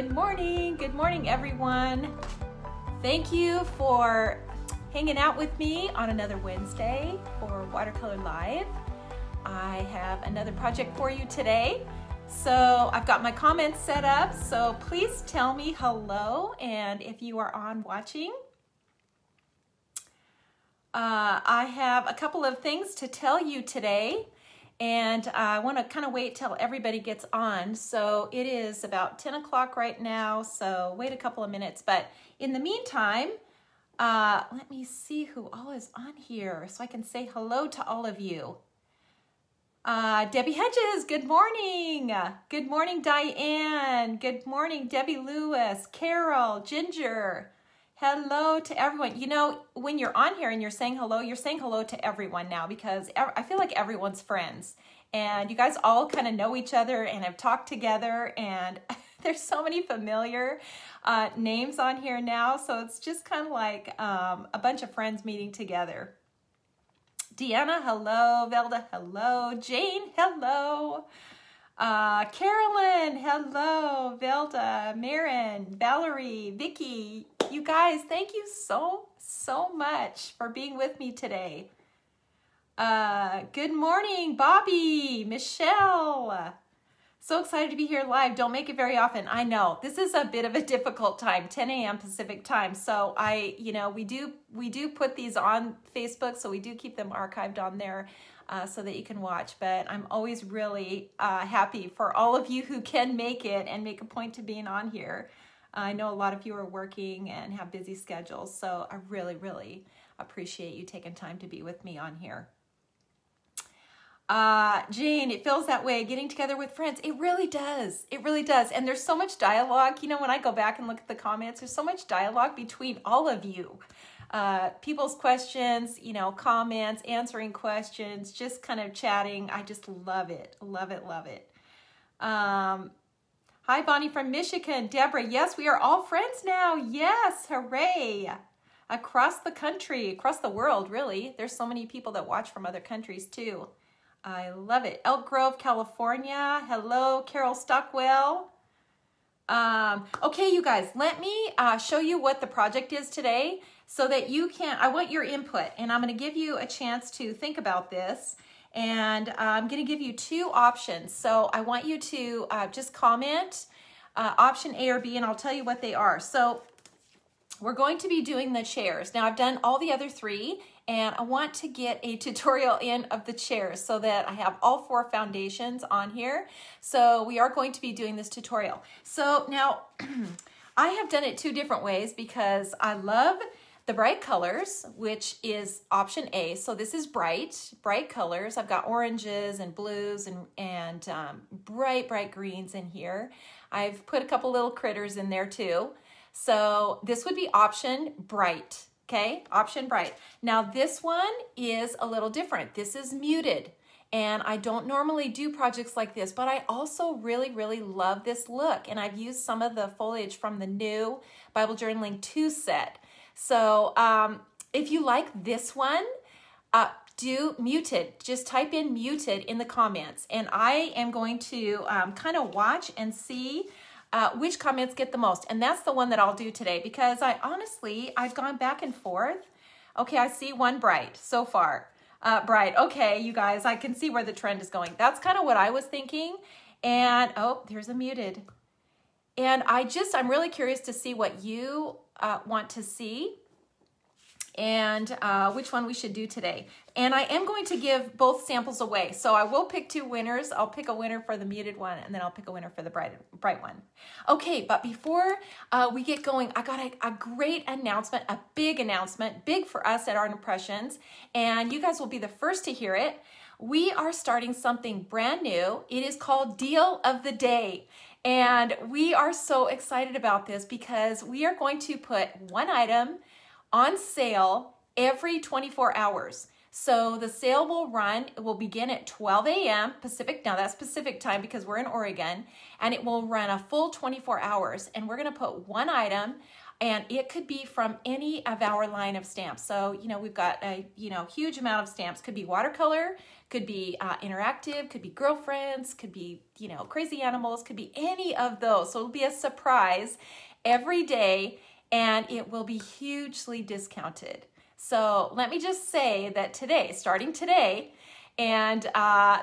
Good morning everyone. Thank you for hanging out with me on another Wednesday for Watercolor Live. I have another project for you today. So I've got my comments set up, so please tell me hello and if you are on watching. I have a couple of things to tell you today, and I want to kind of wait till everybody gets on. So it is about 10 o'clock right now, so wait a couple of minutes. But in the meantime, let me see who all is on here so I can say hello to all of you. Debbie Hedges, good morning. Good morning, Diane. Good morning, Debbie Lewis, Carol, Ginger. Hello to everyone. You know, when you're on here and you're saying hello to everyone now, because I feel like everyone's friends and you guys all kind of know each other and have talked together, and there's so many familiar names on here now. So it's just kind of like a bunch of friends meeting together. Deanna, hello. Velda, hello. Jane, hello. Carolyn, hello. Velda, Marin, Valerie, Vicky. You guys, thank you so much for being with me today. Good morning, Bobby, Michelle. So excited to be here live. Don't make it very often. I know this is a bit of a difficult time, 10 a.m. Pacific time. So we do put these on Facebook, so we do keep them archived on there so that you can watch. But I'm always really happy for all of you who can make it and make a point to being on here. I know a lot of you are working and have busy schedules, so I really, really appreciate you taking time to be with me on here. Jane, it feels that way, getting together with friends. It really does. It really does. And there's so much dialogue. You know, when I go back and look at the comments, there's so much dialogue between all of you. People's questions, you know, comments, answering questions, just kind of chatting. I just love it. Love it, love it. Hi, Bonnie from Michigan. Deborah, yes, we are all friends now. Yes, hooray. Across the country, across the world, really. There's so many people that watch from other countries, too. I love it. Elk Grove, California. Hello, Carol Stockwell. Okay, you guys, let me show you what the project is today so that you can, I want your input, and I'm going to give you a chance to think about this. And I'm going to give you two options. So I want you to just comment option A or B, and I'll tell you what they are. So we're going to be doing the chairs. Now I've done all the other three, and I want to get a tutorial in of the chairs so that I have all four foundations on here. So we are going to be doing this tutorial. So now I have done it two different ways because I love the bright colors, which is option A. So this is bright colors. I've got oranges and blues and bright greens in here. I've put a couple little critters in there too. So this would be option bright, okay? Option bright. Now this one is a little different. This is muted. And I don't normally do projects like this, but I also really, really love this look. And I've used some of the foliage from the new Bible Journaling 2 set. So if you like this one, do muted. Just type in muted in the comments. And I am going to kind of watch and see which comments get the most. And that's the one that I'll do today because I honestly, I've gone back and forth. Okay, I see one bright so far. Bright. Okay, you guys, I can see where the trend is going. That's kind of what I was thinking. And oh, there's a muted. And I'm really curious to see what you want to see and which one we should do today. And I am going to give both samples away. So I will pick two winners. I'll pick a winner for the muted one, and then I'll pick a winner for the bright one. Okay, but before we get going, I got a great announcement, a big announcement, big for us at Art Impressions. And you guys will be the first to hear it. We are starting something brand new. It is called Deal of the Day. And we are so excited about this because we are going to put one item on sale every 24 hours. So the sale will begin at 12 a.m. Pacific. Now that's Pacific time because we're in Oregon, and it will run a full 24 hours. And we're gonna put one item And it could be from any of our line of stamps. So, you know, we've got a, you know, huge amount of stamps. Could be watercolor, could be interactive, could be girlfriends, could be, you know, crazy animals, could be any of those. So it'll be a surprise every day, and it will be hugely discounted. So let me just say that today, starting today, and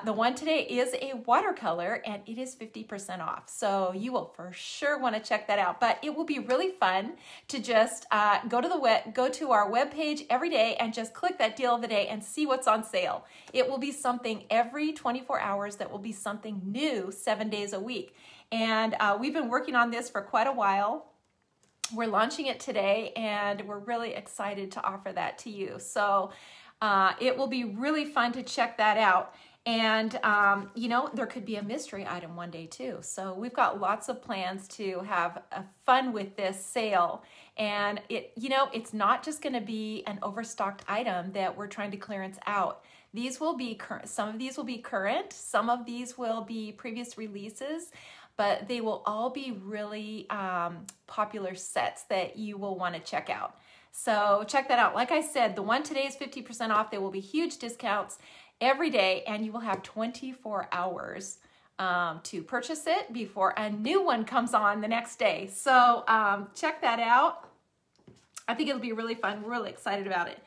the one today is a watercolor, and it is 50% off. So you will for sure want to check that out. But it will be really fun to just go to our webpage every day and just click that deal of the day and see what's on sale. It will be something every 24 hours that will be something new 7 days a week. And we've been working on this for quite a while. We're launching it today, and we're really excited to offer that to you. So it will be really fun to check that out. And, you know, there could be a mystery item one day too. So we've got lots of plans to have fun with this sale. And it, you know, it's not just going to be an overstocked item that we're trying to clearance out. These will be current. Some of these will be current. Some of these will be previous releases, but they will all be really popular sets that you will want to check out. So check that out. Like I said, the one today is 50% off. There will be huge discounts every day, and you will have 24 hours to purchase it before a new one comes on the next day. So check that out. I think it'll be really fun. We're really excited about it.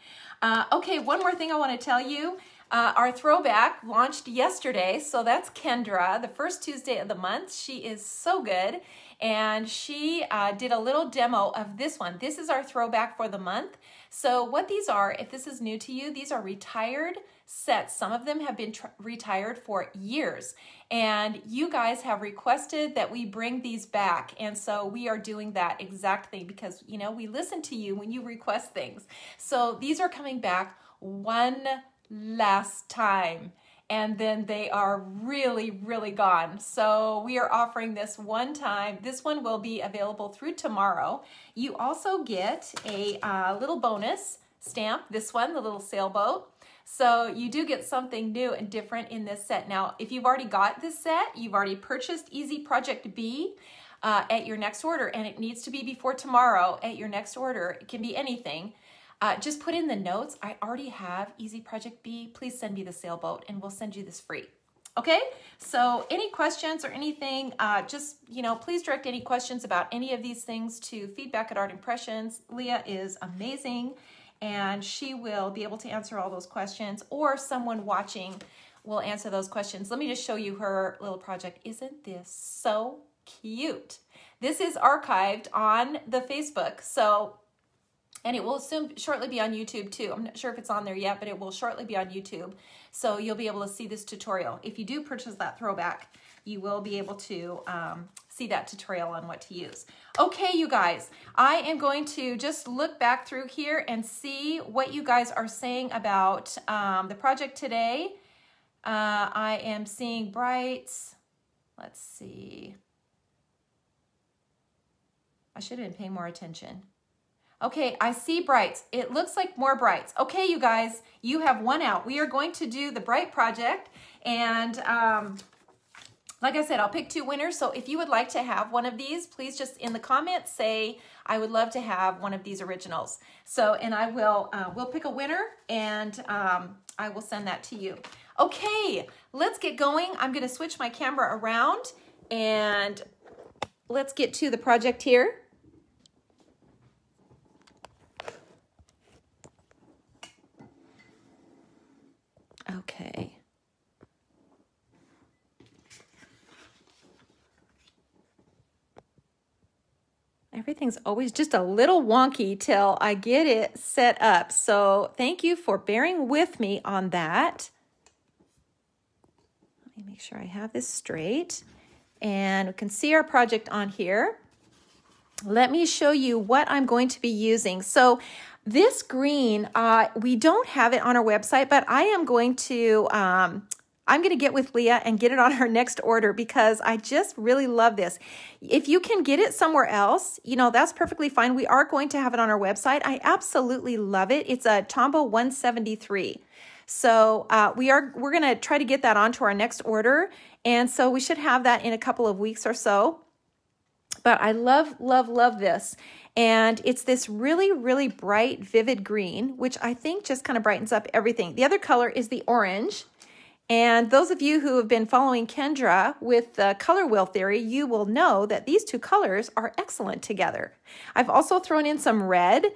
Okay, one more thing I want to tell you. Our throwback launched yesterday, so that's Kendra, the first Tuesday of the month. She is so good, and she did a little demo of this one. This is our throwback for the month. So what these are, if this is new to you, these are retired sets. Some of them have been retired for years, and you guys have requested that we bring these back, and so we are doing that exactly because, you know, we listen to you when you request things. So these are coming back one last time, and then they are really gone. So we are offering this one time. This one will be available through tomorrow. You also get a little bonus stamp, this one, the little sailboat. So you do get something new and different in this set. Now, if you've already got this set, you've already purchased Easy Project B at your next order, and it needs to be before tomorrow at your next order. It can be anything. Just put in the notes, I already have Easy Project B, please send me the sailboat, and we'll send you this free. Okay, so any questions or anything, just, you know, please direct any questions about any of these things to feedback@Art Impressions. Leah is amazing, and she will be able to answer all those questions, or someone watching will answer those questions. Let me just show you her little project. Isn't this so cute? This is archived on the Facebook, so... and it will soon, shortly be on YouTube too. I'm not sure if it's on there yet, but it will shortly be on YouTube. So you'll be able to see this tutorial. If you do purchase that throwback, you will be able to see that tutorial on what to use. Okay, you guys, I am going to just look back through here and see what you guys are saying about the project today. I am seeing Brights. Let's see. I should have been paying more attention. Okay, I see Brights. It looks like more Brights. Okay, you guys, you have one out. We are going to do the Bright Project, and like I said, I'll pick two winners. So if you would like to have one of these, please just in the comments say, I would love to have one of these originals. So, and I will, we'll pick a winner, and I will send that to you. Okay, let's get going. I'm gonna switch my camera around, and let's get to the project here. Okay. Everything's always just a little wonky till I get it set up. So thank you for bearing with me on that. Let me make sure I have this straight. And we can see our project on here. Let me show you what I'm going to be using. So this green, we don't have it on our website, but I am going to, I'm going to get with Leah and get it on her next order because I just really love this. If you can get it somewhere else, you know, that's perfectly fine. We are going to have it on our website. I absolutely love it. It's a Tombow 173. So we're going to try to get that onto our next order. And so we should have that in a couple of weeks or so. but I love, love, love this. And it's this really, really bright, vivid green, which I think just kind of brightens up everything. The other color is the orange. And those of you who have been following Kendra with the color wheel theory, you will know that these two colors are excellent together. I've also thrown in some red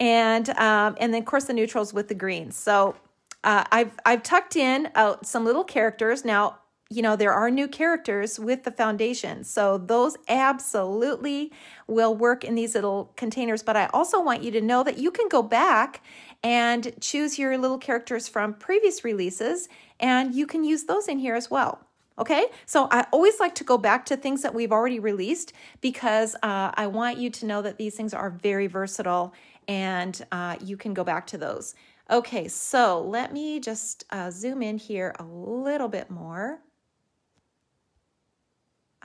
and then of course the neutrals with the greens. So I've tucked in some little characters. Now, you know, there are new characters with the foundation, so those absolutely will work in these little containers. But I also want you to know that you can go back and choose your little characters from previous releases, and you can use those in here as well. Okay, so I always like to go back to things that we've already released because I want you to know that these things are very versatile, and you can go back to those. Okay, so let me just zoom in here a little bit more.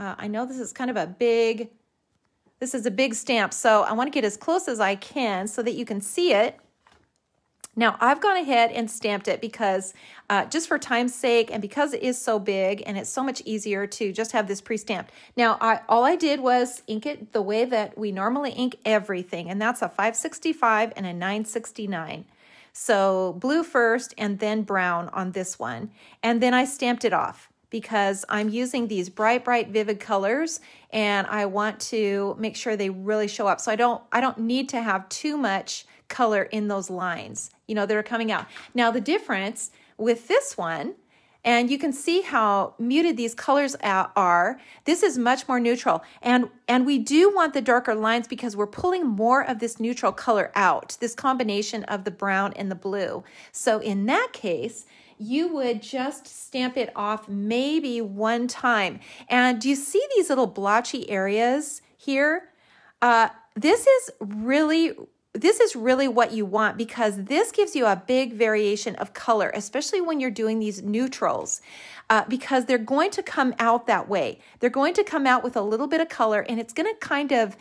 I know this is kind of a big, this is a big stamp, so I want to get as close as I can so that you can see it. Now, I've gone ahead and stamped it because, just for time's sake, and because it is so big, and it's so much easier to just have this pre-stamped. Now, all I did was ink it the way that we normally ink everything, and that's a 565 and a 969. So blue first and then brown on this one, and then I stamped it off, because I'm using these bright, bright, vivid colors, and I want to make sure they really show up. So I don't need to have too much color in those lines, you know, that are coming out. Now the difference with this one, and you can see how muted these colors are, this is much more neutral. And we do want the darker lines because we're pulling more of this neutral color out, this combination of the brown and the blue. So in that case, you would just stamp it off maybe one time. And do you see these little blotchy areas here? This is really what you want, because this gives you a big variation of color, especially when you're doing these neutrals, because they're going to come out that way. They're going to come out with a little bit of color, and it's going to kind of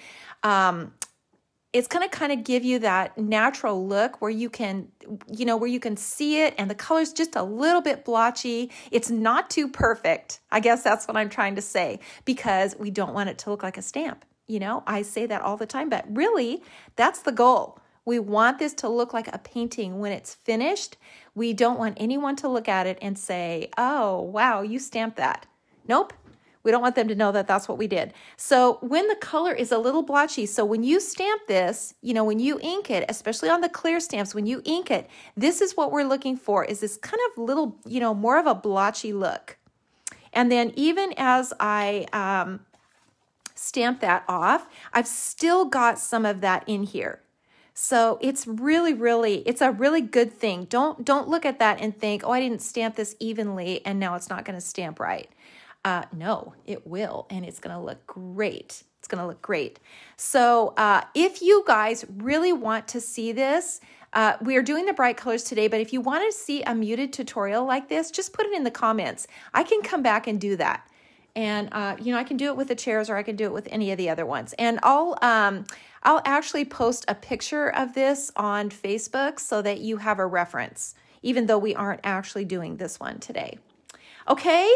it's going to kind of give you that natural look where you can, you know, where you can see it, and the color's just a little bit blotchy. It's not too perfect. I guess that's what I'm trying to say, because we don't want it to look like a stamp. You know, I say that all the time, but really that's the goal. We want this to look like a painting when it's finished. We don't want anyone to look at it and say, oh, wow, you stamped that. Nope. We don't want them to know that that's what we did. So when the color is a little blotchy, so when you stamp this, you know, when you ink it, especially on the clear stamps, when you ink it, this is what we're looking for, is this kind of little, you know, more of a blotchy look. And then even as I stamp that off, I've still got some of that in here. So it's really, really, it's a really good thing. Don't look at that and think, oh, I didn't stamp this evenly and now it's not going to stamp right. No, it will, and it's going to look great. It's going to look great. So if you guys really want to see this, we are doing the bright colors today, but if you want to see a muted tutorial like this, just put it in the comments. I can come back and do that. And, you know, I can do it with the chairs, or I can do it with any of the other ones. And I'll actually post a picture of this on Facebook so that you have a reference, even though we aren't actually doing this one today. Okay.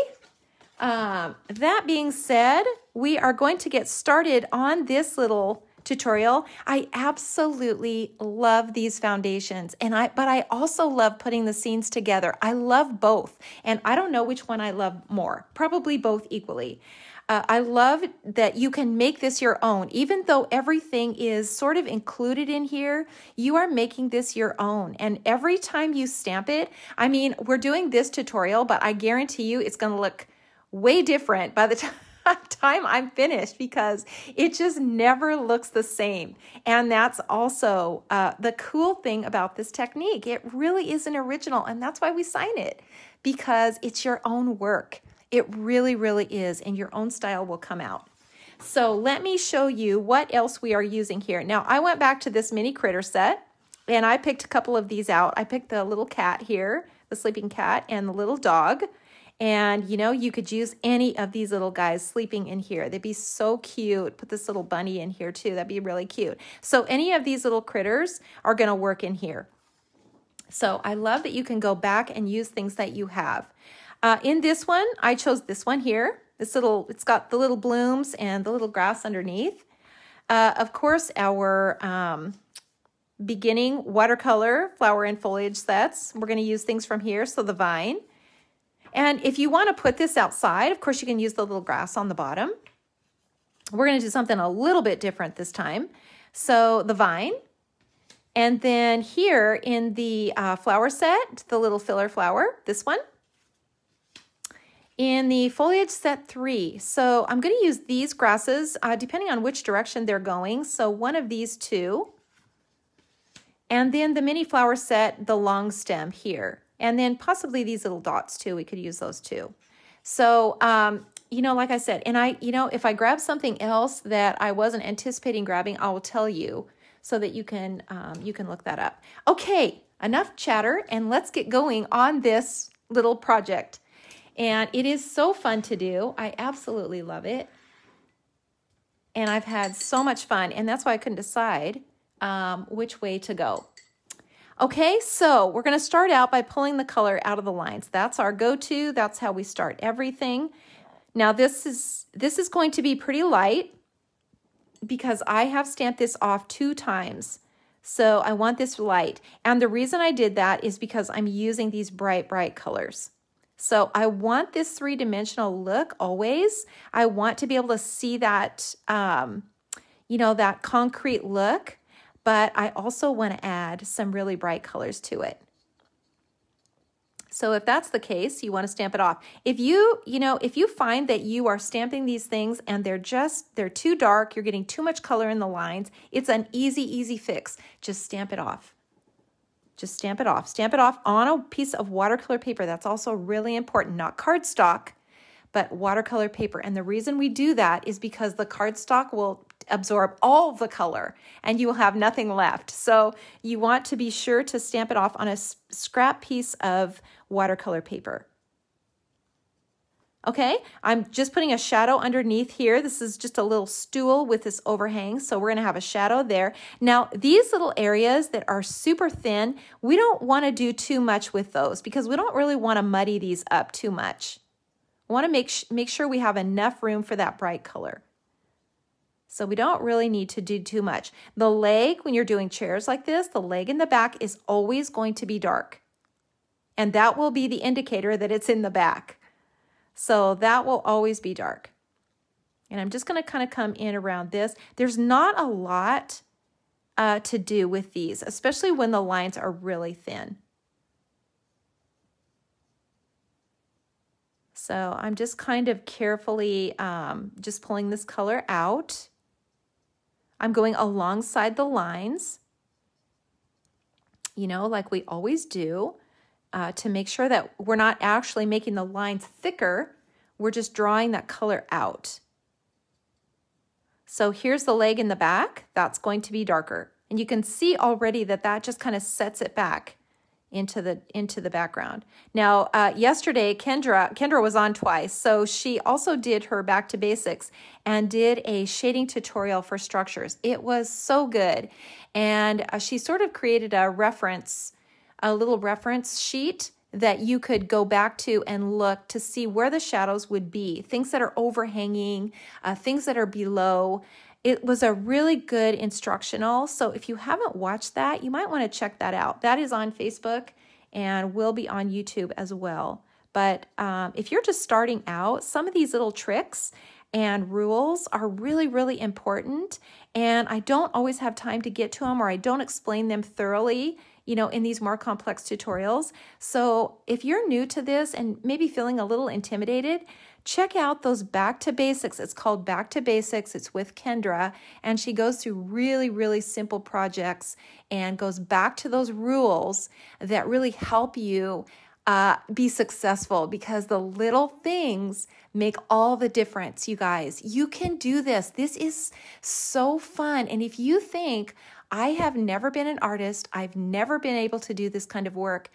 That being said, we are going to get started on this little tutorial. I absolutely love these foundations, and but I also love putting the scenes together. I love both, and I don't know which one I love more, probably both equally. I love that you can make this your own. Even though everything is sort of included in here, you are making this your own. And every time you stamp it, I mean, we're doing this tutorial, but I guarantee you it's going to look way different by the time I'm finished, because it just never looks the same. And that's also the cool thing about this technique. It really is an original, and that's why we sign it, because it's your own work. It really, really is, and your own style will come out. So let me show you what else we are using here. Now, I went back to this mini critter set, and I picked a couple of these out. I picked the little cat here, the sleeping cat, and the little dog. And, you know, you could use any of these little guys sleeping in here. They'd be so cute. Put this little bunny in here too. That'd be really cute. So any of these little critters are going to work in here. So I love that you can go back and use things that you have. In this one, I chose this one here. This little, it's got the little blooms and the little grass underneath. Of course, our beginning watercolor flower and foliage sets. We're going to use things from here, so the vine. And if you want to put this outside, of course, you can use the little grass on the bottom. We're going to do something a little bit different this time. So the vine. And then here in the flower set, the little filler flower, this one. In the foliage set 3, so I'm going to use these grasses depending on which direction they're going. So one of these two. And then the mini flower set, the long stem here. And then possibly these little dots too. We could use those too. So, you know, like I said, and if I grab something else that I wasn't anticipating grabbing, I will tell you so that you can look that up. Okay, enough chatter, and let's get going on this little project. And it is so fun to do. I absolutely love it. And I've had so much fun, and that's why I couldn't decide which way to go. Okay, so we're going to start out by pulling the color out of the lines. That's our go-to. That's how we start everything. Now this is going to be pretty light because I have stamped this off 2 times. So I want this light. And the reason I did that is because I'm using these bright, bright colors. So I want this 3-dimensional look always. I want to be able to see that, you know, that concrete look, but I also want to add some really bright colors to it. So if that's the case, you want to stamp it off. If you find that you are stamping these things and they're too dark, you're getting too much color in the lines, it's an easy, easy fix. Just stamp it off. Just stamp it off. Stamp it off on a piece of watercolor paper. That's also really important. Not cardstock, but watercolor paper. And the reason we do that is because the cardstock will absorb all the color and you will have nothing left. So you want to be sure to stamp it off on a scrap piece of watercolor paper. Okay, I'm just putting a shadow underneath here. This is just a little stool with this overhang, so we're gonna have a shadow there. Now, these little areas that are super thin, we don't wanna do too much with those because we don't really wanna muddy these up too much. We wanna make sure we have enough room for that bright color. So we don't really need to do too much. The leg, when you're doing chairs like this, the leg in the back is always going to be dark. And that will be the indicator that it's in the back. So that will always be dark. And I'm just going to kind of come in around this. There's not a lot to do with these, especially when the lines are really thin. So I'm just kind of carefully just pulling this color out. I'm going alongside the lines, you know, like we always do. To make sure that we're not actually making the lines thicker, we're just drawing that color out. So here's the leg in the back, that's going to be darker. And you can see already that that just kind of sets it back into the background. Now, yesterday, Kendra was on twice, so she also did her Back to Basics and did a shading tutorial for structures. It was so good. And she sort of created a little reference sheet that you could go back to and look to see where the shadows would be, things that are overhanging, things that are below. It was a really good instructional. So if you haven't watched that, you might want to check that out. That is on Facebook and will be on YouTube as well. But if you're just starting out, some of these little tricks and rules are really, really important. And I don't always have time to get to them, or I don't explain them thoroughly, you know, in these more complex tutorials. So if you're new to this and maybe feeling a little intimidated, check out those Back to Basics. It's called Back to Basics. It's with Kendra, and she goes through really, really simple projects and goes back to those rules that really help you be successful, because the little things make all the difference, you guys. You can do this. This is so fun. And if you think, I have never been an artist, I've never been able to do this kind of work,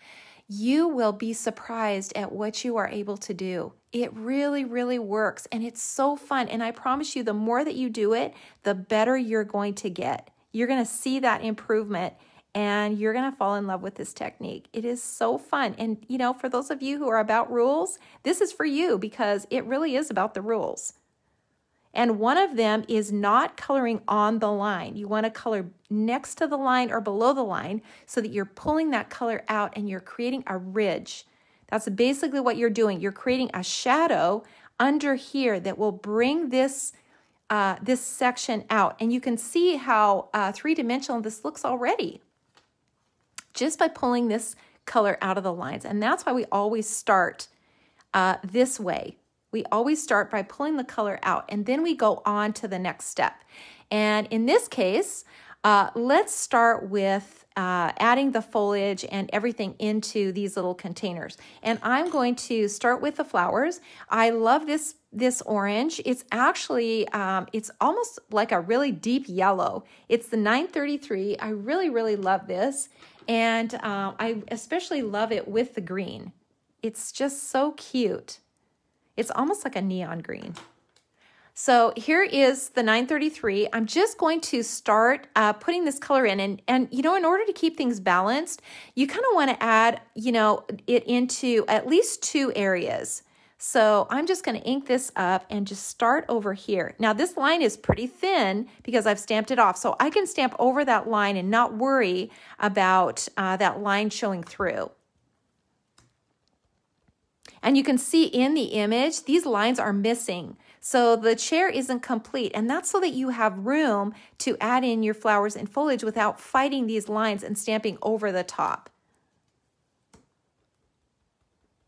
you will be surprised at what you are able to do. It really, really works, and it's so fun. And I promise you, the more that you do it, the better you're going to get. You're going to see that improvement and you're going to fall in love with this technique. It is so fun. And, you know, for those of you who are about rules, this is for you because it really is about the rules. And one of them is not coloring on the line. You want to color next to the line or below the line so that you're pulling that color out and you're creating a ridge. That's basically what you're doing. You're creating a shadow under here that will bring this this section out. And you can see how three-dimensional this looks already just by pulling this color out of the lines. And that's why we always start this way. We always start by pulling the color out, and then we go on to the next step. And in this case, let's start with adding the foliage and everything into these little containers. And I'm going to start with the flowers. I love this orange. It's actually, it's almost like a really deep yellow. It's the 933. I really, really love this. And I especially love it with the green. It's just so cute. It's almost like a neon green. So here is the 933. I'm just going to start putting this color in. And you know, in order to keep things balanced, you kind of want to add, you know, it into at least two areas. So I'm just going to ink this up and just start over here. Now this line is pretty thin because I've stamped it off. So I can stamp over that line and not worry about that line showing through. And you can see in the image, these lines are missing. So the chair isn't complete. And that's so that you have room to add in your flowers and foliage without fighting these lines and stamping over the top.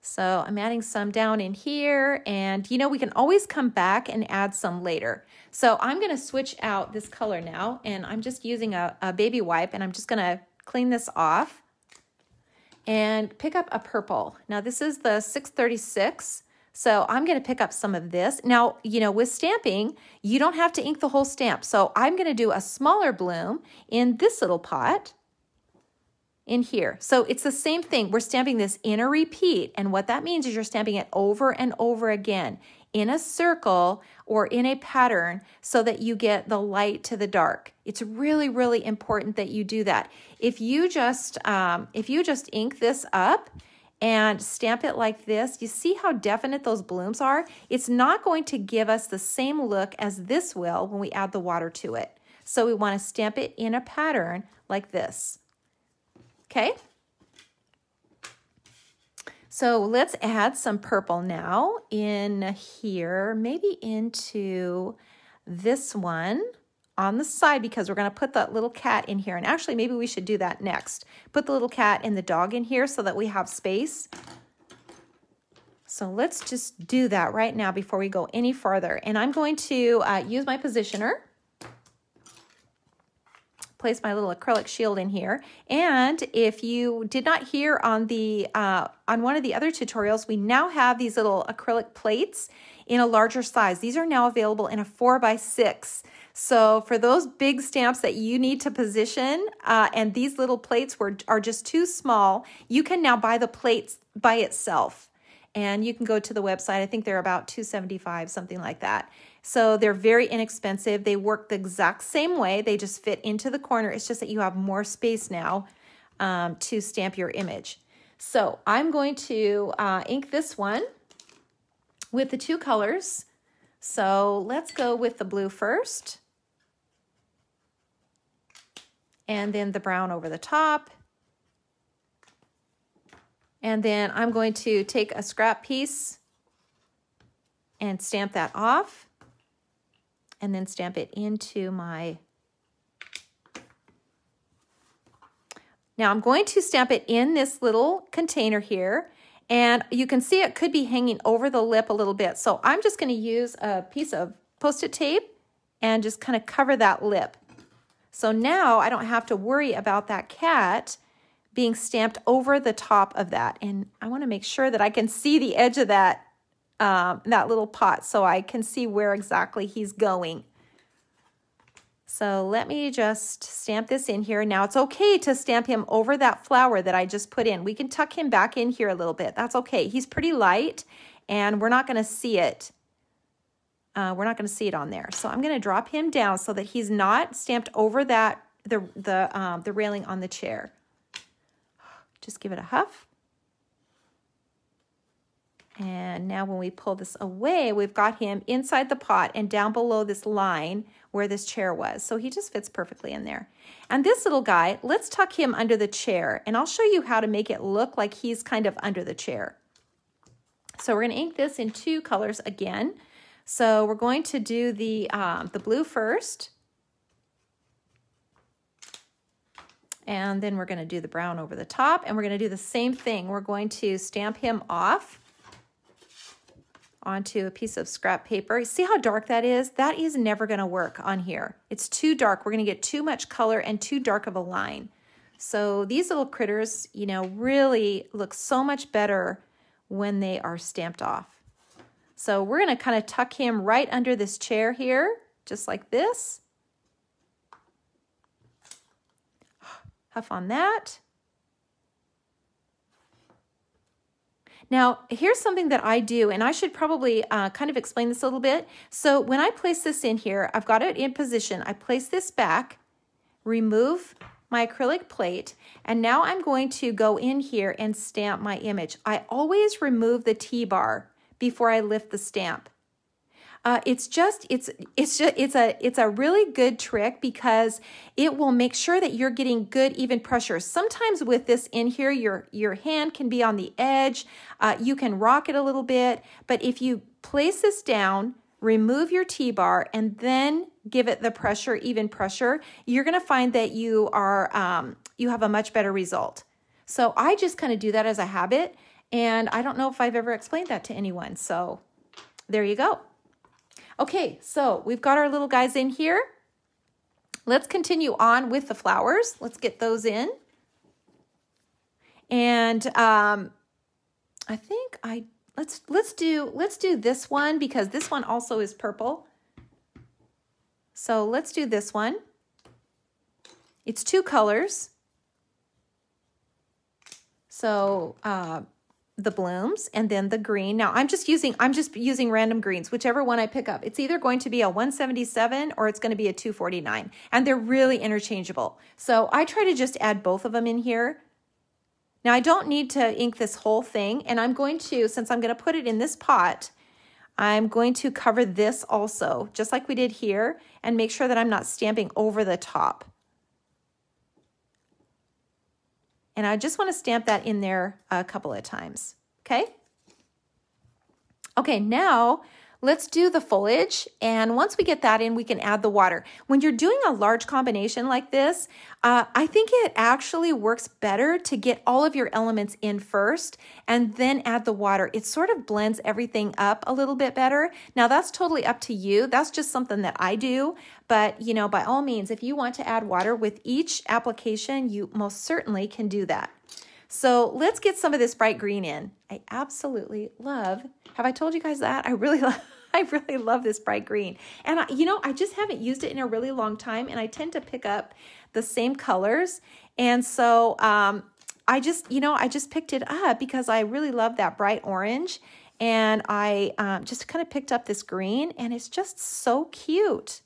So I'm adding some down in here. And, you know, we can always come back and add some later. So I'm going to switch out this color now. And I'm just using a baby wipe. And I'm just going to clean this off and pick up a purple. Now this is the 636, so I'm gonna pick up some of this. Now, you know, with stamping, you don't have to ink the whole stamp, so I'm gonna do a smaller bloom in this little pot in here. So it's the same thing. We're stamping this in a repeat, and what that means is you're stamping it over and over again in a circle or in a pattern so that you get the light to the dark. It's really, really important that you do that. If you just ink this up and stamp it like this, you see how definite those blooms are? It's not going to give us the same look as this will when we add the water to it. So we want to stamp it in a pattern like this. Okay? So let's add some purple now in here, maybe into this one on the side because we're going to put that little cat in here. And actually, maybe we should do that next. Put the little cat and the dog in here so that we have space. So let's just do that right now before we go any farther. And I'm going to use my positioner. Place my little acrylic shield in here. And if you did not hear on the on one of the other tutorials, we now have these little acrylic plates in a larger size. These are now available in a 4x6. So for those big stamps that you need to position, and these little plates are just too small, you can now buy the plates by itself. And you can go to the website. I think they're about $2.75, something like that. So they're very inexpensive. They work the exact same way. They just fit into the corner. It's just that you have more space now to stamp your image. So I'm going to ink this one with the two colors. So let's go with the blue first. And then the brown over the top. And then I'm going to take a scrap piece and stamp that off. And then stamp it into my... Now I'm going to stamp it in this little container here. And you can see it could be hanging over the lip a little bit. So I'm just going to use a piece of Post-it tape and just kind of cover that lip. So now I don't have to worry about that cat being stamped over the top of that. And I want to make sure that I can see the edge of that little pot so I can see where exactly he's going. So let me just stamp this in here. Now it's okay to stamp him over that flower that I just put in. We can tuck him back in here a little bit. That's okay. He's pretty light and we're not going to see it. We're not going to see it on there. So I'm going to drop him down so that he's not stamped over that the railing on the chair. Just give it a huff. And now when we pull this away, we've got him inside the pot and down below this line where this chair was. So he just fits perfectly in there. And this little guy, let's tuck him under the chair, and I'll show you how to make it look like he's kind of under the chair. So we're gonna ink this in two colors again. So we're going to do the blue first. And then we're gonna do the brown over the top, and we're gonna do the same thing. We're going to stamp him off onto a piece of scrap paper. See how dark that is? That is never gonna work on here. It's too dark. We're gonna get too much color and too dark of a line. So these little critters, you know, really look so much better when they are stamped off. So we're gonna kind of tuck him right under this chair here, just like this. Huff on that. Now, here's something that I do, and I should probably kind of explain this a little bit. So when I place this in here, I've got it in position. I place this back, remove my acrylic plate, and now I'm going to go in here and stamp my image. I always remove the T-bar before I lift the stamp. It's a really good trick because it will make sure that you're getting good even pressure. Sometimes with this in here, your hand can be on the edge. You can rock it a little bit, but if you place this down, remove your T-bar, and then give it the pressure, even pressure, you're gonna find that you are you have a much better result. So I just kind of do that as a habit, and I don't know if I've ever explained that to anyone. So there you go. Okay, so we've got our little guys in here. Let's continue on with the flowers. Let's get those in. And I think let's do this one because this one also is purple. So let's do this one. It's two colors. So the blooms and then the green. Now I'm just using random greens, whichever one I pick up. It's either going to be a 177 or it's going to be a 249, and they're really interchangeable. So I try to just add both of them in here. Now I don't need to ink this whole thing, and I'm going to, since I'm going to put it in this pot, I'm going to cover this also, just like we did here, and make sure that I'm not stamping over the top. And I just want to stamp that in there a couple of times, okay? Okay, now let's do the foliage. And once we get that in, we can add the water. When you're doing a large combination like this, I think it actually works better to get all of your elements in first and then add the water. It sort of blends everything up a little bit better. Now that's totally up to you. That's just something that I do. But you know, by all means, if you want to add water with each application, you most certainly can do that. So let's get some of this bright green in. I absolutely love, have I told you guys that? I really love this bright green. And I just haven't used it in a really long time, and I tend to pick up the same colors. And so I just picked it up because I really love that bright orange. And I just kind of picked up this green, and it's just so cute.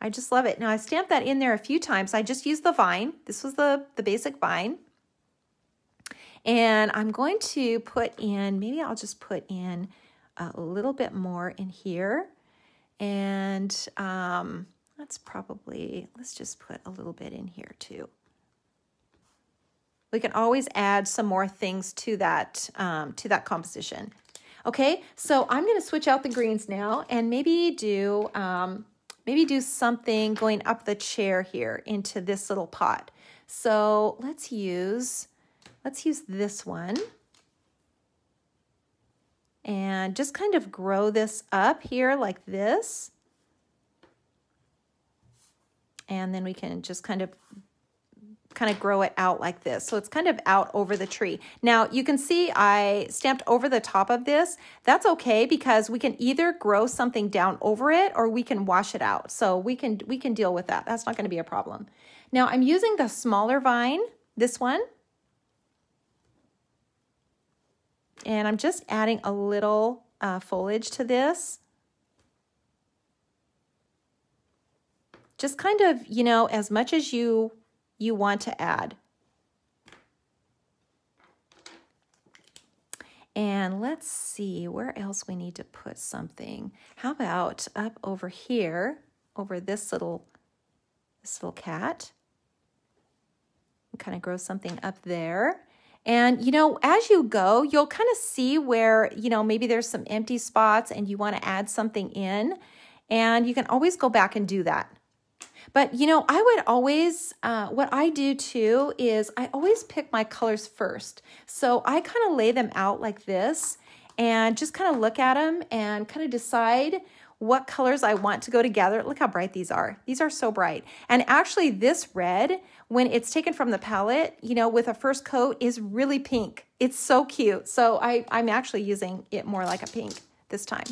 I just love it. Now I stamped that in there a few times. I just used the vine. This was the basic vine. And I'm going to put in, maybe I'll just put in a little bit more in here. And let's just put a little bit in here too. We can always add some more things to that composition. Okay, so I'm gonna switch out the greens now and maybe do something going up the chair here into this little pot. So let's use this one and just kind of grow this up here like this. And then we can just kind of grow it out like this. So it's kind of out over the tree. Now you can see I stamped over the top of this. That's okay because we can either grow something down over it or we can wash it out. So we can deal with that. That's not going to be a problem. Now I'm using the smaller vine, this one. And I'm just adding a little foliage to this. just kind of, you know, as much as you want to add. And let's see where else we need to put something. How about up over here, over this little cat? Kind of grow something up there. And, you know, as you go, you'll kind of see where, you know, maybe there's some empty spots and you want to add something in. And you can always go back and do that. But, you know, I would always, what I do too is I always pick my colors first. So I kind of lay them out like this and just kind of look at them and kind of decide what colors I want to go together. Look how bright these are. These are so bright. And actually this red, when it's taken from the palette, you know, with a first coat is really pink. It's so cute. So I'm actually using it more like a pink this time.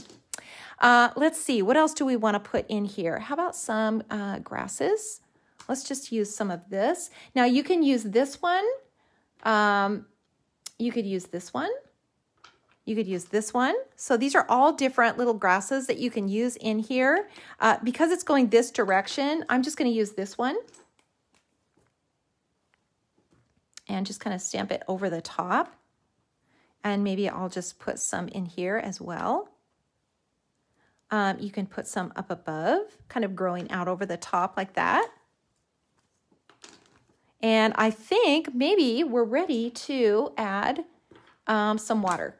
Let's see, what else do we want to put in here? How about some grasses? Let's just use some of this. Now you can use this one. You could use this one. You could use this one. So these are all different little grasses that you can use in here. Because it's going this direction, I'm just going to use this one. And just kind of stamp it over the top. And maybe I'll just put some in here as well. You can put some up above, kind of growing out over the top like that. And I think maybe we're ready to add some water.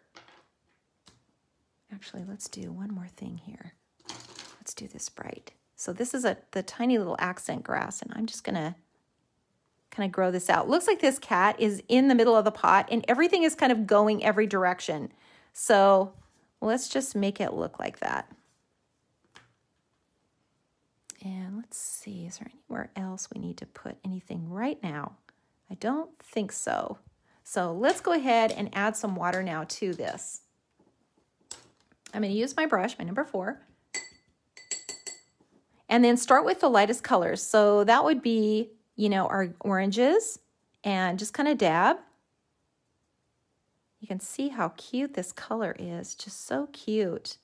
Actually, let's do one more thing here. Let's do this bright. So this is the tiny little accent grass, and I'm just gonna kind of grow this out. Looks like this cat is in the middle of the pot and everything is kind of going every direction. So let's just make it look like that. And let's see, is there anywhere else we need to put anything right now? I don't think so. So let's go ahead and add some water now to this. I'm going to use my brush, my number 4, and then start with the lightest colors. So that would be, you know, our oranges, and just kind of dab. You can see how cute this color is, just so cute.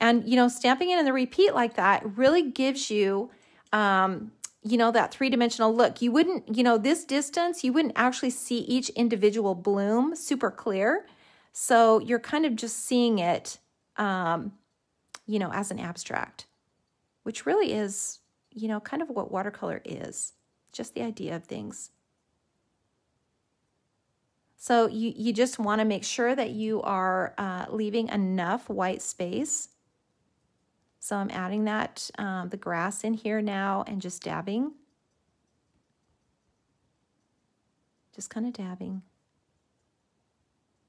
And, you know, stamping it in the repeat like that really gives you, you know, that three-dimensional look. You wouldn't, you know, this distance, you wouldn't actually see each individual bloom super clear. So you're kind of just seeing it, you know, as an abstract, which really is, you know, kind of what watercolor is, just the idea of things. So you just want to make sure that you are leaving enough white space. So I'm adding that, the grass in here now and just dabbing. Just kind of dabbing.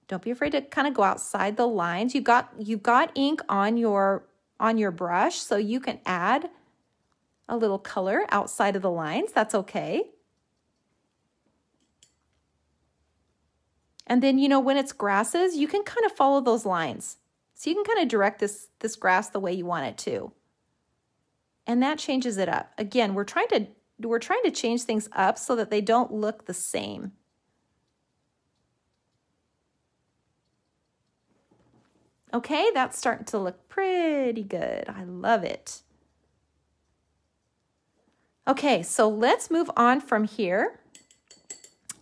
Don't be afraid to kind of go outside the lines. You've got ink on your brush, so you can add a little color outside of the lines. That's okay. And then, you know, when it's grasses, you can kind of follow those lines. So you can kind of direct this grass the way you want it to. And that changes it up. Again, we're trying to change things up so that they don't look the same. Okay, that's starting to look pretty good. I love it. Okay, so let's move on from here.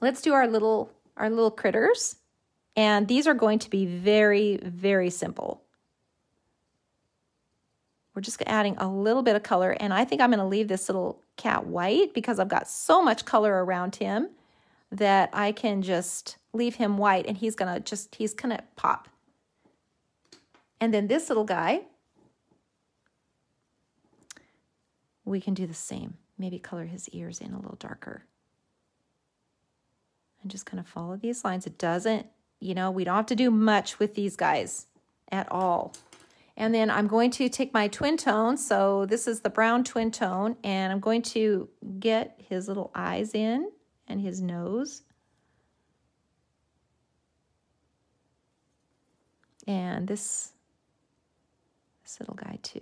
Let's do our little critters. And these are going to be very, very simple. We're just adding a little bit of color, and I think I'm going to leave this little cat white because I've got so much color around him that I can just leave him white, and he's going to pop. And then this little guy, we can do the same. Maybe color his ears in a little darker. And just kind of follow these lines. It doesn't, you know, we don't have to do much with these guys at all. And then I'm going to take my twin tone. So this is the brown twin tone, and I'm going to get his little eyes in and his nose. And this little guy too.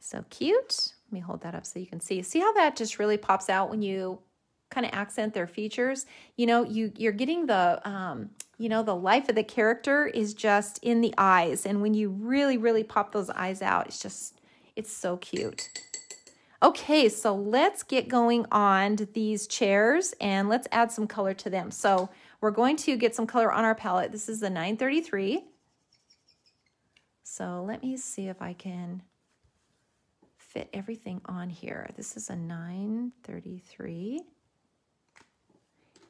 So cute. Let me hold that up so you can see. See how that just really pops out when you kind of accent their features? You know, you're getting You know, the life of the character is just in the eyes. And when you really, really pop those eyes out, it's just, it's so cute. Okay, so let's get going on these chairs and let's add some color to them. So we're going to get some color on our palette. This is the 933. So let me see if I can fit everything on here. This is a 933.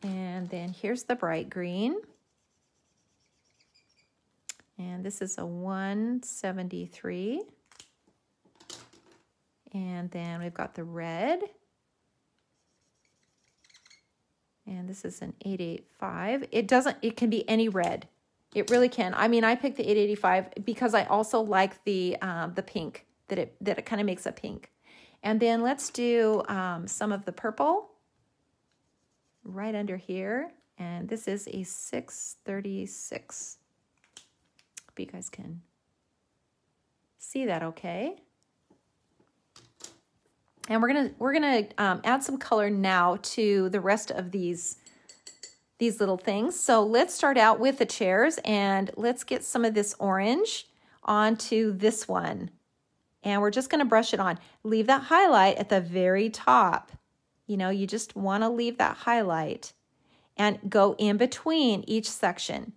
And then here's the bright green. And this is a 173. And then we've got the red. And this is an 885. It can be any red. It really can. I mean, I picked the 885 because I also like the pink, that it kind of makes a pink. And then let's do some of the purple right under here. And this is a 636. Hope you guys can see that okay. And we're gonna add some color now to the rest of these little things. So let's start out with the chairs and let's get some of this orange onto this one. And we're just gonna brush it on. Leave that highlight at the very top. You know, you just wanna leave that highlight and go in between each section.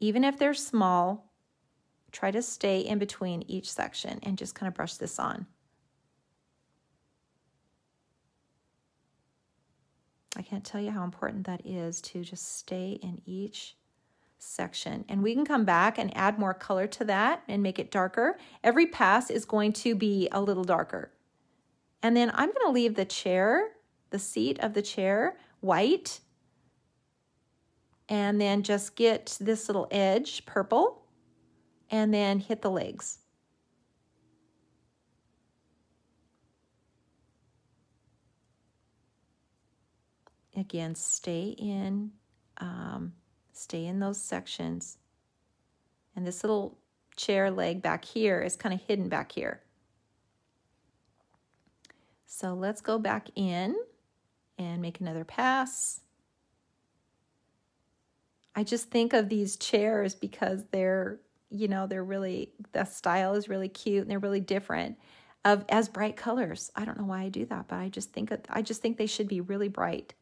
Even if they're small, try to stay in between each section and just kind of brush this on. I can't tell you how important that is to just stay in each section. And we can come back and add more color to that and make it darker. Every pass is going to be a little darker. And then I'm going to leave the chair, the seat of the chair, white. And then just get this little edge, purple, and then hit the legs. Again, stay in those sections. And this little chair leg back here is kind of hidden back here. So let's go back in and make another pass. I just think of these chairs because they're, you know, they're really, the style is really cute and they're really different as bright colors. I don't know why I do that, but I just think they should be really bright.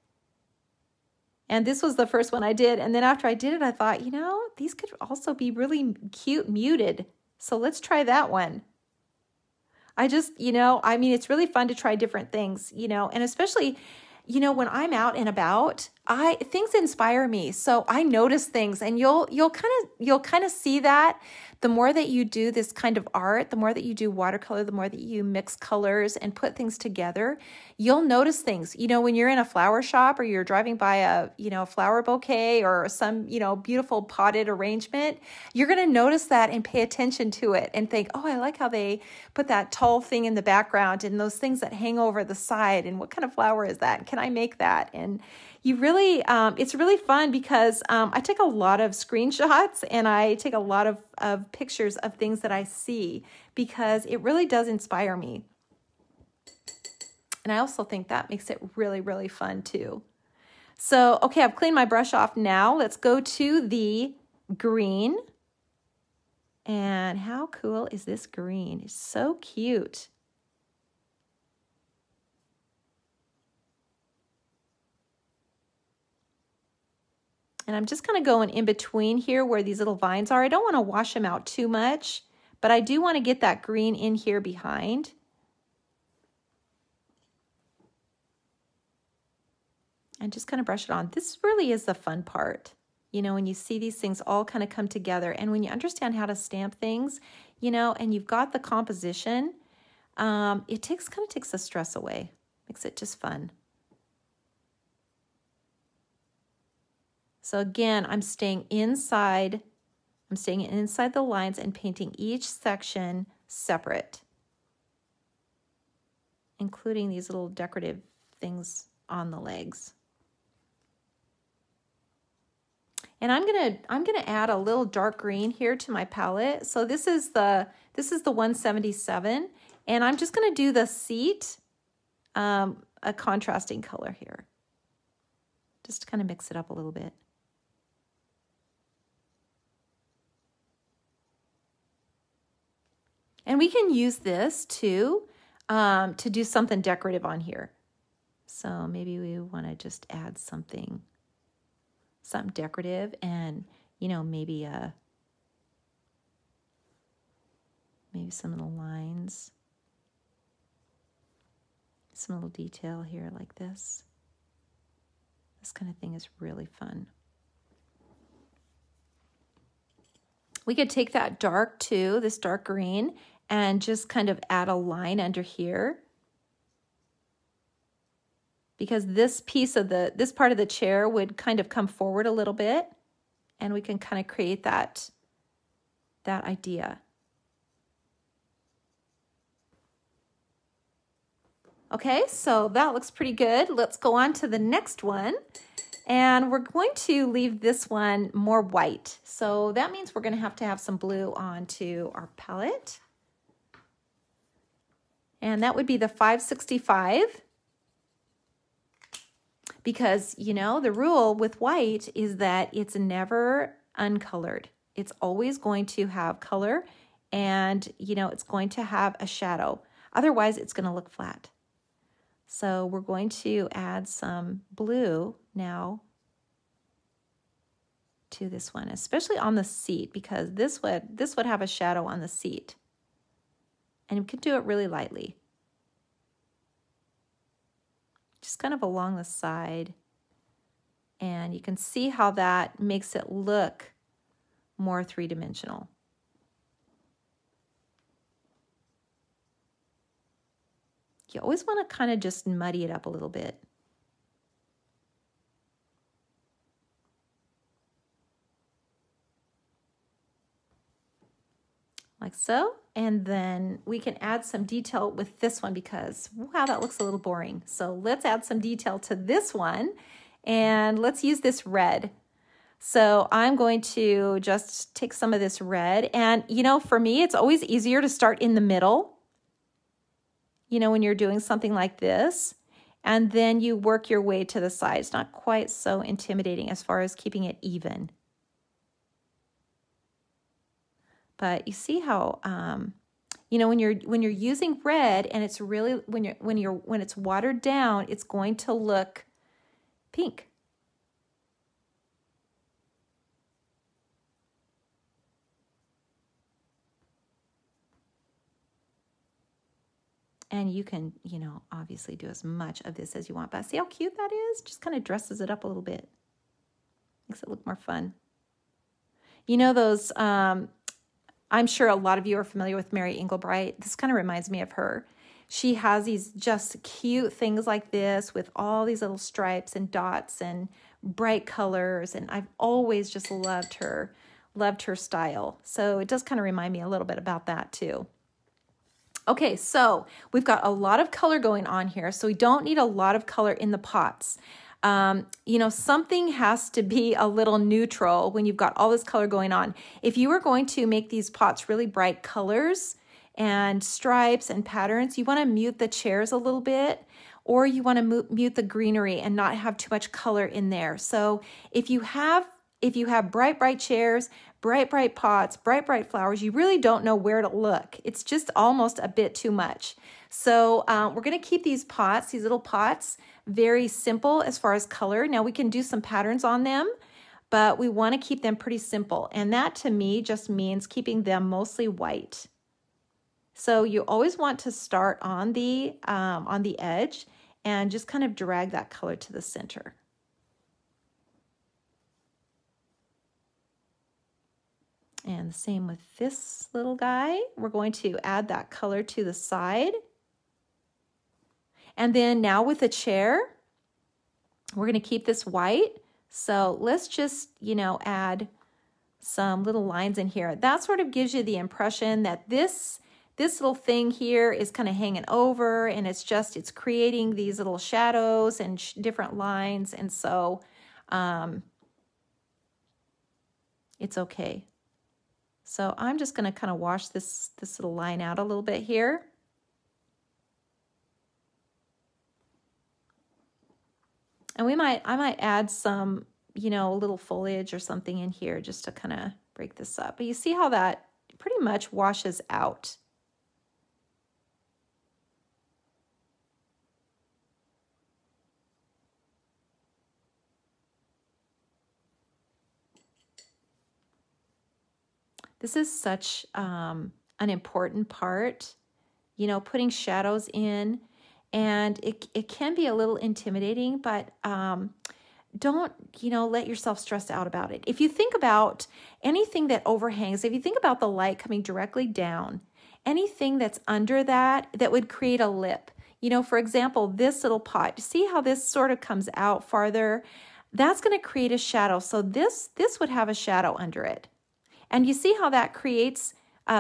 And this was the first one I did. And then after I did it, I thought, you know, these could also be really cute muted. So let's try that one. I just, you know, I mean, it's really fun to try different things, you know, and especially, you know, when I'm out and about, things inspire me. So I notice things, and you'll kind of see that the more that you do this kind of art, the more that you do watercolor, the more that you mix colors and put things together, you'll notice things. You know, when you're in a flower shop or you're driving by a, you know, flower bouquet or some, you know, beautiful potted arrangement, you're going to notice that and pay attention to it and think, "Oh, I like how they put that tall thing in the background and those things that hang over the side, and what kind of flower is that? Can I make that?" And you really, it's really fun because I take a lot of screenshots and I take a lot of pictures of things that I see because it really does inspire me. And I also think that makes it really, really fun too. So, okay, I've cleaned my brush off now. Let's go to the green. And how cool is this green? It's so cute. And I'm just kind of going in between here where these little vines are. I don't want to wash them out too much, but I do want to get that green in here behind. And just kind of brush it on. This really is the fun part. You know, when you see these things all kind of come together, and when you understand how to stamp things, you know, and you've got the composition, it kind of takes the stress away. Makes it just fun. So again, I'm staying inside the lines and painting each section separate, including these little decorative things on the legs. And I'm gonna add a little dark green here to my palette. So this is the 177, and I'm just gonna do the seat a contrasting color here, just to kind of mix it up a little bit. And we can use this to do something decorative on here. So maybe we want to just add something decorative, and, you know, maybe some of the lines, some little detail here like this. This kind of thing is really fun. We could take that dark too, this dark green, and just kind of add a line under here, because this piece of this part of the chair would kind of come forward a little bit, and we can kind of create that idea. Okay, so that looks pretty good. Let's go on to the next one. And we're going to leave this one more white. So that means we're gonna have to have some blue onto our palette. And that would be the 565. Because, you know, the rule with white is that it's never uncolored. It's always going to have color, and, you know, it's going to have a shadow. Otherwise, it's gonna look flat. So we're going to add some blue now to this one, especially on the seat, because this would have a shadow on the seat. And you can do it really lightly. Just kind of along the side. And you can see how that makes it look more three-dimensional. You always want to kind of just muddy it up a little bit. Like so. And then we can add some detail with this one because, wow, that looks a little boring. So let's add some detail to this one, and let's use this red. So I'm going to just take some of this red, and, you know, for me, it's always easier to start in the middle. You know, when you're doing something like this, and then you work your way to the side. It's not quite so intimidating as far as keeping it even. But you see how, you know, when you're using red, and it's really when it's watered down, it's going to look pink. And you can, you know, obviously do as much of this as you want. But see how cute that is? Just kind of dresses it up a little bit. Makes it look more fun. You know those, I'm sure a lot of you are familiar with Mary Englebright. This kind of reminds me of her. She has these just cute things like this with all these little stripes and dots and bright colors. And I've always just loved her style. So it does kind of remind me a little bit about that too. Okay, so we've got a lot of color going on here, so we don't need a lot of color in the pots. You know, something has to be a little neutral when you've got all this color going on. If you are going to make these pots really bright colors and stripes and patterns, you want to mute the chairs a little bit, or you want to mute the greenery and not have too much color in there. So if you have bright chairs, bright pots, bright flowers, you really don't know where to look. It's just almost a bit too much. So we're gonna keep these pots, these little pots, very simple as far as color. Now we can do some patterns on them, but we wanna keep them pretty simple. And that to me just means keeping them mostly white. So you always want to start on the edge and just kind of drag that color to the center. And the same with this little guy. We're going to add that color to the side. And then now with the chair, we're gonna keep this white. So let's just, you know, add some little lines in here. That sort of gives you the impression that this little thing here is kind of hanging over, and it's creating these little shadows and different lines. And so it's okay. So I'm just gonna kind of wash this little line out a little bit here. And I might add some, you know, a little foliage or something in here just to kind of break this up. But you see how that pretty much washes out. This is such an important part, you know, putting shadows in. And it can be a little intimidating, but don't, you know, let yourself stress out about it. If you think about anything that overhangs, if you think about the light coming directly down, anything that's under that, that would create a lip. You know, for example, this little pot, see how this sort of comes out farther? That's going to create a shadow. So this would have a shadow under it. And you see how that creates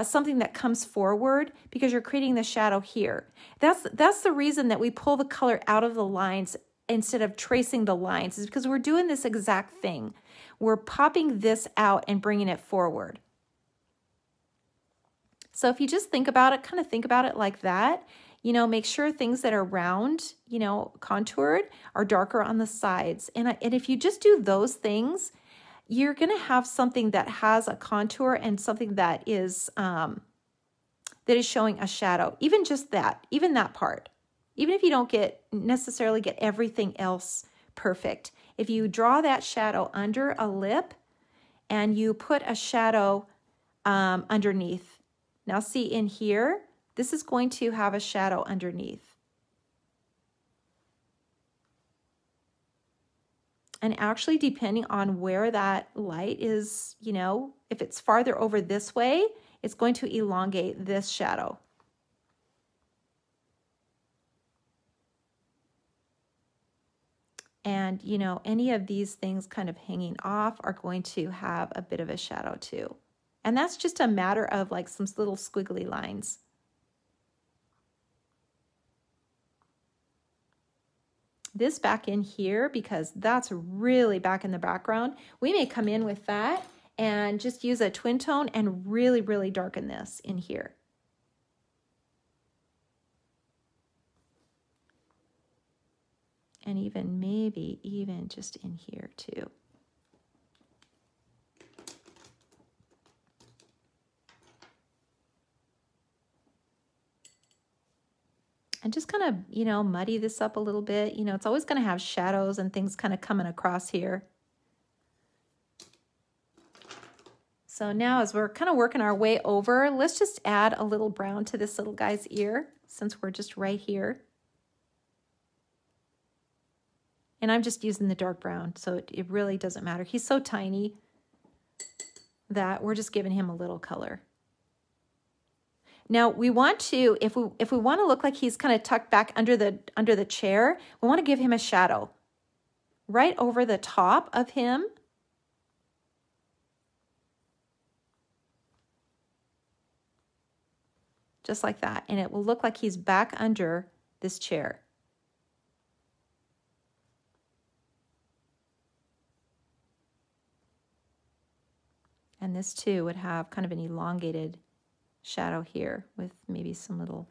something that comes forward, because you're creating the shadow here. That's the reason that we pull the color out of the lines instead of tracing the lines, is because we're doing this exact thing. We're popping this out and bringing it forward. So if you just think about it, kind of think about it like that, you know, make sure things that are round, you know, contoured, are darker on the sides. And if you just do those things, you're going to have something that has a contour and something that is showing a shadow. Even just that, even that part. Even if you don't necessarily get everything else perfect. If you draw that shadow under a lip and you put a shadow underneath. Now see in here, this is going to have a shadow underneath. And actually, depending on where that light is, you know, if it's farther over this way, it's going to elongate this shadow. And, you know, any of these things kind of hanging off are going to have a bit of a shadow too. And that's just a matter of like some little squiggly lines. This back in here, because that's really back in the background. We may come in with that and just use a twin tone and really, really darken this in here. And even maybe even just in here too. And just kind of, you know, muddy this up a little bit. You know, it's always going to have shadows and things kind of coming across here. So now as we're kind of working our way over, let's just add a little brown to this little guy's ear, since we're just right here. And I'm just using the dark brown, so it really doesn't matter. He's so tiny that we're just giving him a little color. Now we want to, if we want to look like he's kind of tucked back under the chair, we want to give him a shadow right over the top of him. Just like that. And it will look like he's back under this chair. And this too would have kind of an elongated shadow here with maybe some little,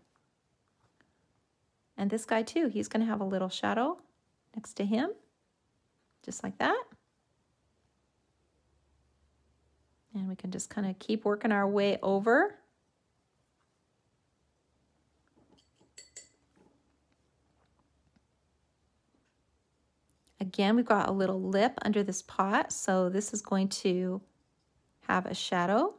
and this guy too, he's going to have a little shadow next to him, just like that. And we can just kind of keep working our way over. Again, we've got a little lip under this pot, so this is going to have a shadow.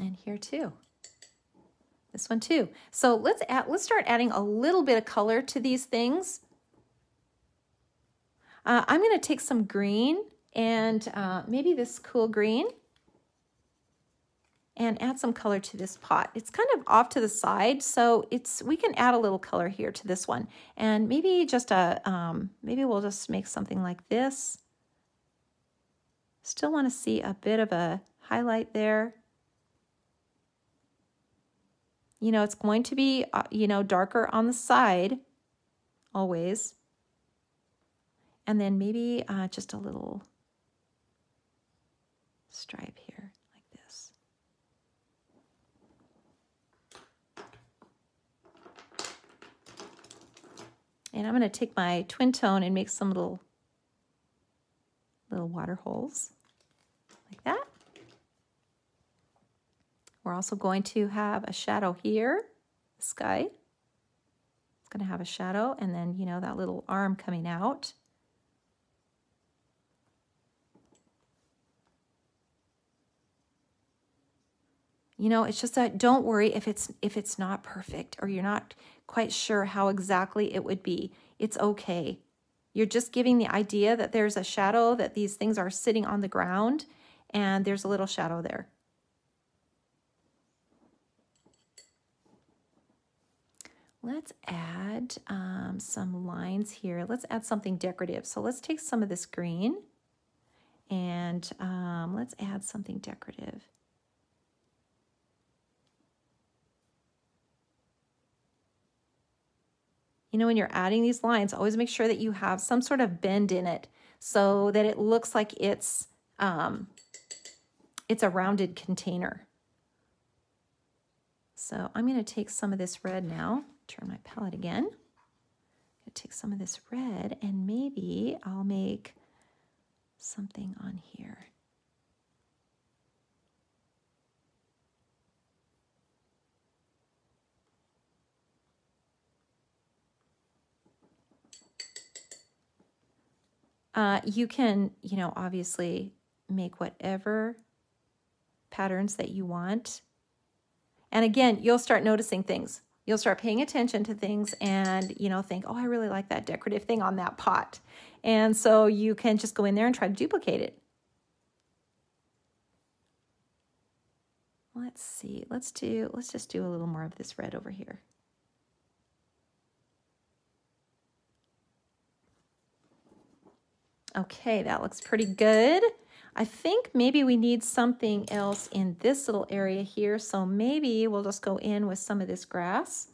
And here too, this one too. So let's start adding a little bit of color to these things. I'm gonna take some green and maybe this cool green and add some color to this pot. It's kind of off to the side, so we can add a little color here to this one. And maybe just maybe we'll just make something like this. Still wanna see a bit of a highlight there. You know, it's going to be, you know, darker on the side always. And then maybe just a little stripe here like this. And I'm going to take my twin tone and make some little water holes like that. We're also going to have a shadow here, the sky. It's going to have a shadow, and then, you know, that little arm coming out. You know, it's just that don't worry if it's not perfect or you're not quite sure how exactly it would be. It's okay. You're just giving the idea that there's a shadow, that these things are sitting on the ground, and there's a little shadow there. Let's add some lines here. Let's add something decorative. So let's take some of this green and let's add something decorative. You know, when you're adding these lines, always make sure that you have some sort of bend in it so that it looks like it's a rounded container. So I'm going to take some of this red now, turn my palette again. I'm going to take some of this red and maybe I'll make something on here. You can, you know, obviously make whatever patterns that you want. And again, you'll start noticing things. You'll start paying attention to things and, you know, think, oh, I really like that decorative thing on that pot. And so you can just go in there and try to duplicate it. Let's see. Let's just do a little more of this red over here. Okay, that looks pretty good. I think maybe we need something else in this little area here, so maybe we'll just go in with some of this grass.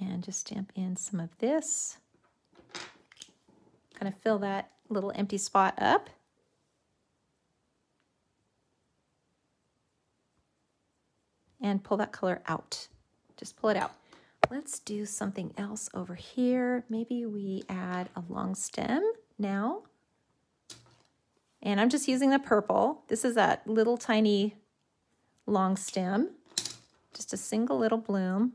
And just stamp in some of this. Kind of fill that little empty spot up. And pull that color out. Just pull it out. Let's do something else over here. Maybe we add a long stem now. And I'm just using the purple. This is that little tiny long stem. Just a single little bloom.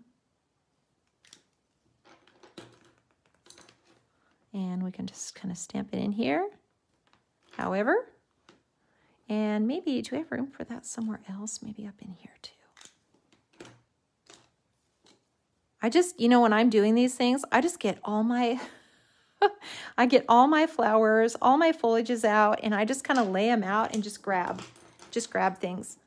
And we can just kind of stamp it in here. However, and maybe do we have room for that somewhere else? Maybe up in here too. I just, you know, when I'm doing these things, I just get all my, I get all my flowers, all my foliages out, and I just kind of lay them out and just grab things.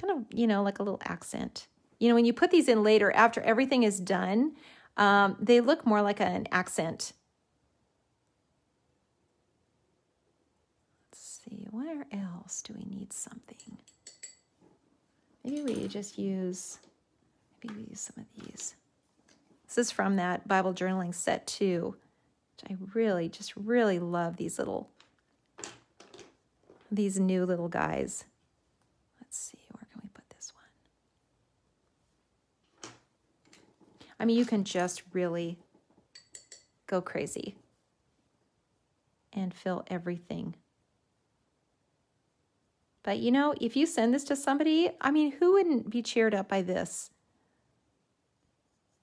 Kind of, you know, like a little accent. You know, when you put these in later, after everything is done, they look more like an accent. Where else do we need something? Maybe we use some of these. This is from that Bible Journaling set 2, which I really, just really love these new little guys. Let's see, where can we put this one? I mean, you can just really go crazy and fill everything. But, you know, if you send this to somebody, I mean, who wouldn't be cheered up by this?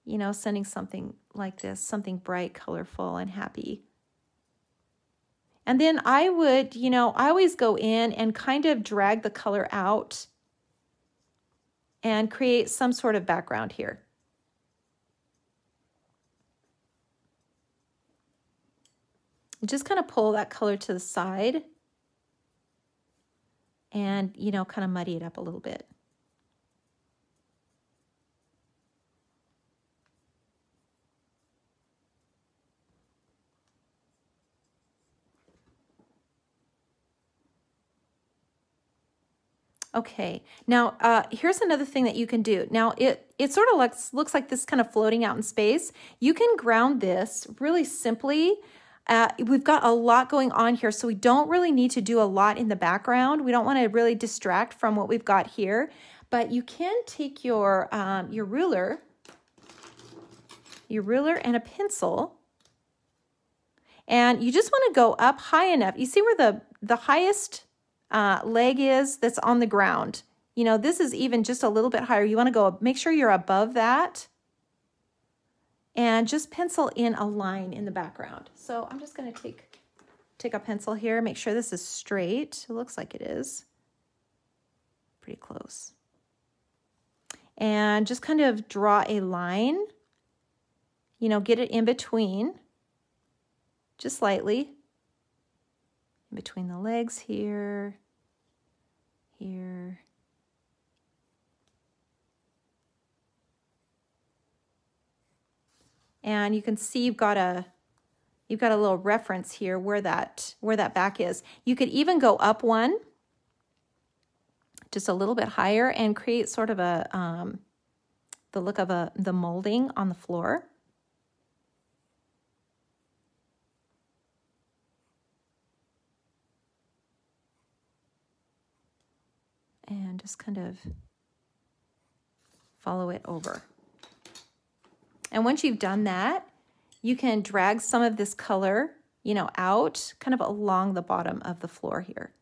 You know, sending something like this, something bright, colorful, and happy. And then I would, you know, I always go in and kind of drag the color out and create some sort of background here. Just kind of pull that color to the side. And, you know, kind of muddy it up a little bit. Okay, now here's another thing that you can do. Now, it sort of looks like this kind of floating out in space. You can ground this really simply. We've got a lot going on here, so we don't really need to do a lot in the background. We don't want to really distract from what we've got here, but you can take your ruler your ruler and a pencil. And you just want to go up high enough. You see where the highest leg is that's on the ground. You know, this is even just a little bit higher. You want to go, make sure you're above that. And just pencil in a line in the background. So I'm just going to take a pencil here, make sure this is straight. It looks like it is. Pretty close. And just kind of draw a line. You know, get it in between. Just slightly. In between the legs here. Here. And you can see you've got a little reference here where that back is. You could even go up one, just a little bit higher, and create sort of a the look of the molding on the floor. And just kind of follow it over. And once you've done that, you can drag some of this color, you know, out kind of along the bottom of the floor here.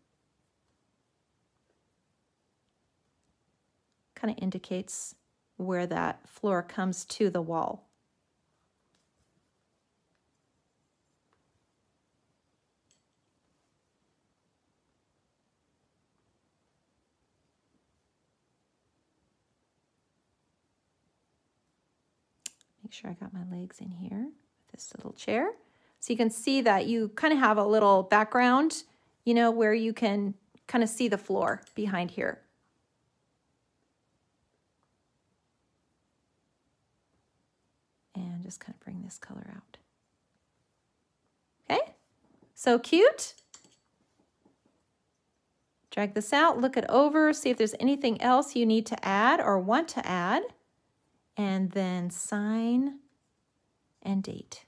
Kind of indicates where that floor comes to the wall. Make sure I got my legs in here with this little chair. So you can see that you kind of have a little background, you know, where you can kind of see the floor behind here. And just kind of bring this color out. Okay, so cute. Drag this out, look it over, see if there's anything else you need to add or want to add. And then sign and date.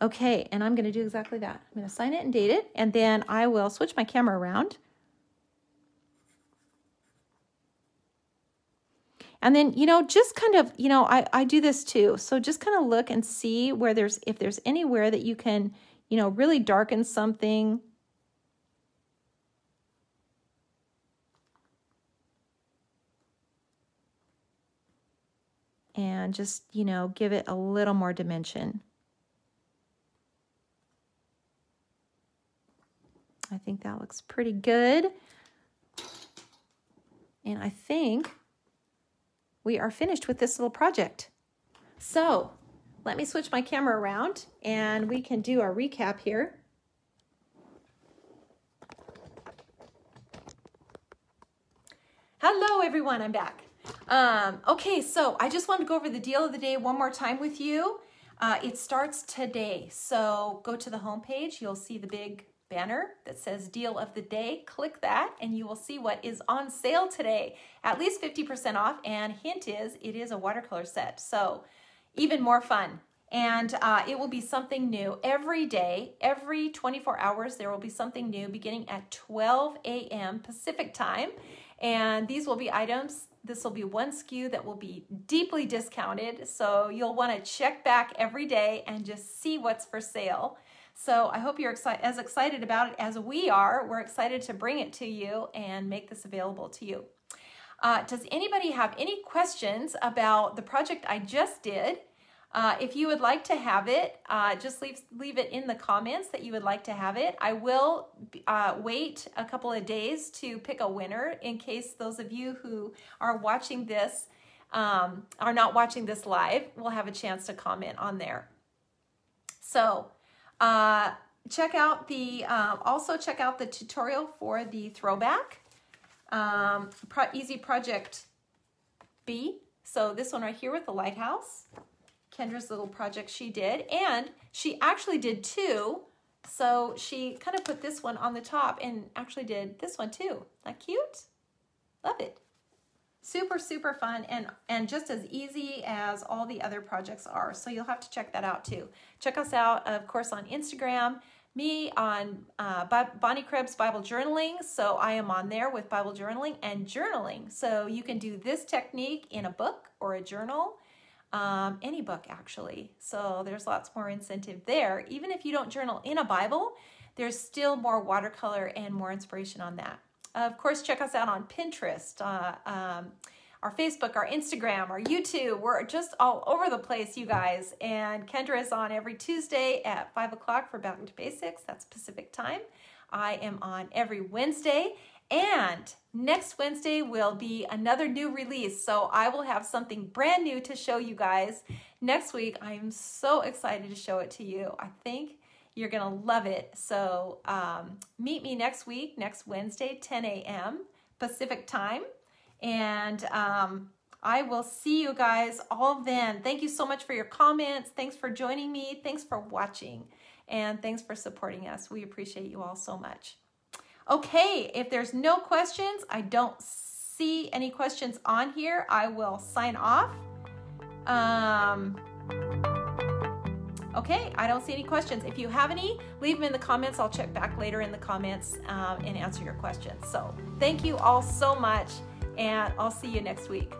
Okay, and I'm going to do exactly that. I'm going to sign it and date it, and then I will switch my camera around. And then, you know, just kind of, you know, I do this too. So just kind of look and see where there's, if there's anywhere that you can, you know, really darken something. And just, you know, give it a little more dimension. I think that looks pretty good. And I think we are finished with this little project. So let me switch my camera around and we can do our recap here. Hello everyone, I'm back. Okay, so I just wanted to go over the deal of the day one more time with you. It starts today. So go to the homepage. You'll see the big banner that says Deal of the Day. Click that and you will see what is on sale today. At least 50% off, and hint is it is a watercolor set. So even more fun. And it will be something new every day. Every 24 hours there will be something new beginning at 12 a.m. Pacific time. And these will be items. This will be one SKU that will be deeply discounted, so you'll want to check back every day and just see what's for sale. So I hope you're as excited about it as we are. We're excited to bring it to you and make this available to you. Does anybody have any questions about the project I just did? If you would like to have it, just leave it in the comments that you would like to have it. I will wait a couple of days to pick a winner in case those of you who are watching this, are not watching this live, will have a chance to comment on there. So check out the, also check out the tutorial for the throwback, Easy Project B. So this one right here with the lighthouse. Kendra's little project she did, and she actually did two, so she kind of put this one on the top and actually did this one too. Isn't that cute? Love it. Super, super fun, and just as easy as all the other projects are, so you'll have to check that out too. Check us out, of course, on Instagram, me on Bonnie Krebs Bible Journaling. So I am on there with Bible Journaling and journaling. So you can do this technique in a book or a journal, any book actually. So there's lots more incentive there. Even if you don't journal in a Bible, there's still more watercolor and more inspiration on that. Of course, check us out on Pinterest, our Facebook, our Instagram, our YouTube. We're just all over the place, you guys. And Kendra is on every Tuesday at 5 o'clock for Back to Basics. That's Pacific time. I am on every Wednesday. And next Wednesday will be another new release. So I will have something brand new to show you guys next week. I am so excited to show it to you. I think you're going to love it. So meet me next week, next Wednesday, 10 a.m. Pacific time. And I will see you guys all then. Thank you so much for your comments. Thanks for joining me. Thanks for watching. And thanks for supporting us. We appreciate you all so much. Okay, if there's no questions, I don't see any questions on here. I will sign off. Okay, I don't see any questions. If you have any, leave them in the comments. I'll check back later in the comments and answer your questions. So thank you all so much. And I'll see you next week.